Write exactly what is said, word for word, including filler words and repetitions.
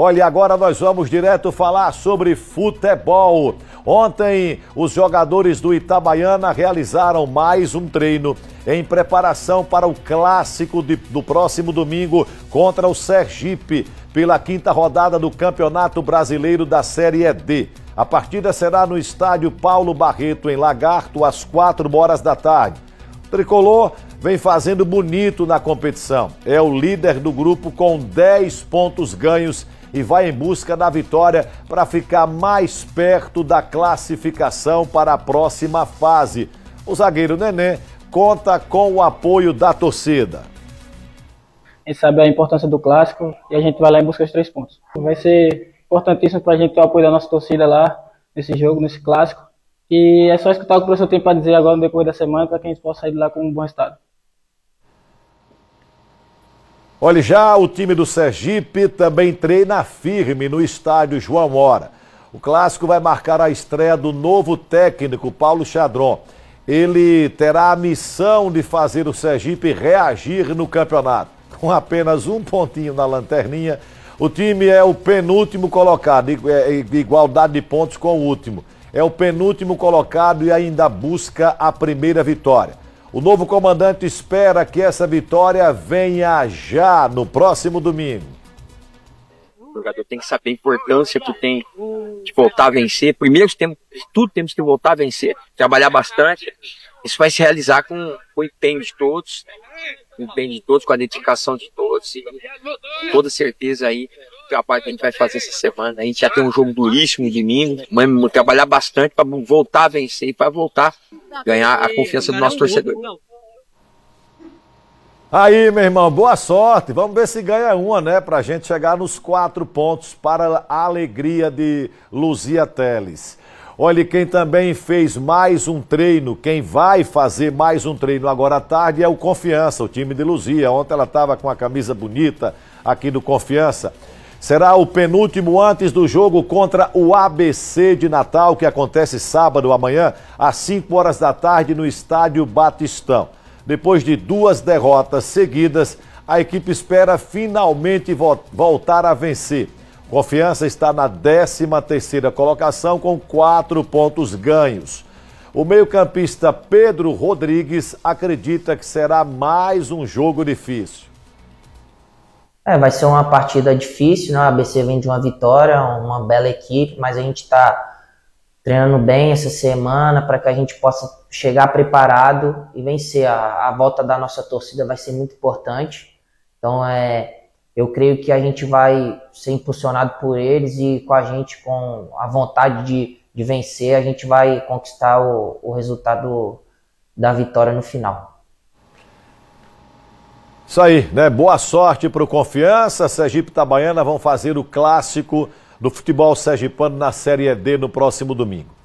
Olha, agora nós vamos direto falar sobre futebol. Ontem, os jogadores do Itabaiana realizaram mais um treino em preparação para o clássico de, do próximo domingo contra o Sergipe, pela quinta rodada do Campeonato Brasileiro da Série D. A partida será no estádio Paulo Barreto, em Lagarto, às quatro horas da tarde. O tricolor vem fazendo bonito na competição. É o líder do grupo com dez pontos ganhos e vai em busca da vitória para ficar mais perto da classificação para a próxima fase. O zagueiro Nenê conta com o apoio da torcida. A gente sabe a importância do clássico e a gente vai lá em busca dos três pontos. Vai ser importantíssimo para a gente ter o apoio da nossa torcida lá nesse jogo, nesse clássico. E é só escutar o que o professor tem para dizer agora no decorrer da semana para que a gente possa sair de lá com um bom resultado. Olha, já o time do Sergipe também treina firme no estádio João Mora. O clássico vai marcar a estreia do novo técnico, Paulo Chadron. Ele terá a missão de fazer o Sergipe reagir no campeonato. Com apenas um pontinho na lanterninha, o time é o penúltimo colocado, de igualdade de pontos com o último. É o penúltimo colocado e ainda busca a primeira vitória. O novo comandante espera que essa vitória venha já no próximo domingo. O jogador tem que saber a importância que tem de voltar a vencer. Primeiro, temos, tudo temos que voltar a vencer, trabalhar bastante. Isso vai se realizar com o empenho de todos, com o empenho de todos, com a dedicação de todos. E com toda certeza aí, o trabalho que a gente vai fazer essa semana. A gente já tem um jogo duríssimo de mim, mas trabalhar bastante para voltar a vencer e para voltar a ganhar a confiança do nosso torcedor. Aí, meu irmão, boa sorte. Vamos ver se ganha uma, né? Para a gente chegar nos quatro pontos para a alegria de Luzia Teles. Olha, quem também fez mais um treino, quem vai fazer mais um treino agora à tarde é o Confiança, o time de Luzia. Ontem ela estava com a camisa bonita aqui do Confiança. Será o penúltimo antes do jogo contra o A B C de Natal, que acontece sábado amanhã, às cinco horas da tarde, no estádio Batistão. Depois de duas derrotas seguidas, a equipe espera finalmente voltar a vencer. Confiança está na décima terceira colocação com quatro pontos ganhos. O meio-campista Pedro Rodrigues acredita que será mais um jogo difícil. É, vai ser uma partida difícil, né? A A B C vem de uma vitória, uma bela equipe, mas a gente está treinando bem essa semana para que a gente possa chegar preparado e vencer. A, a volta da nossa torcida vai ser muito importante. Então, é, eu creio que a gente vai ser impulsionado por eles e com a gente, com a vontade de, de vencer, a gente vai conquistar o, o resultado da vitória no final. Isso aí, né? Boa sorte para o Confiança. Sergipe e Itabaiana vão fazer o clássico do futebol sergipano na Série D no próximo domingo.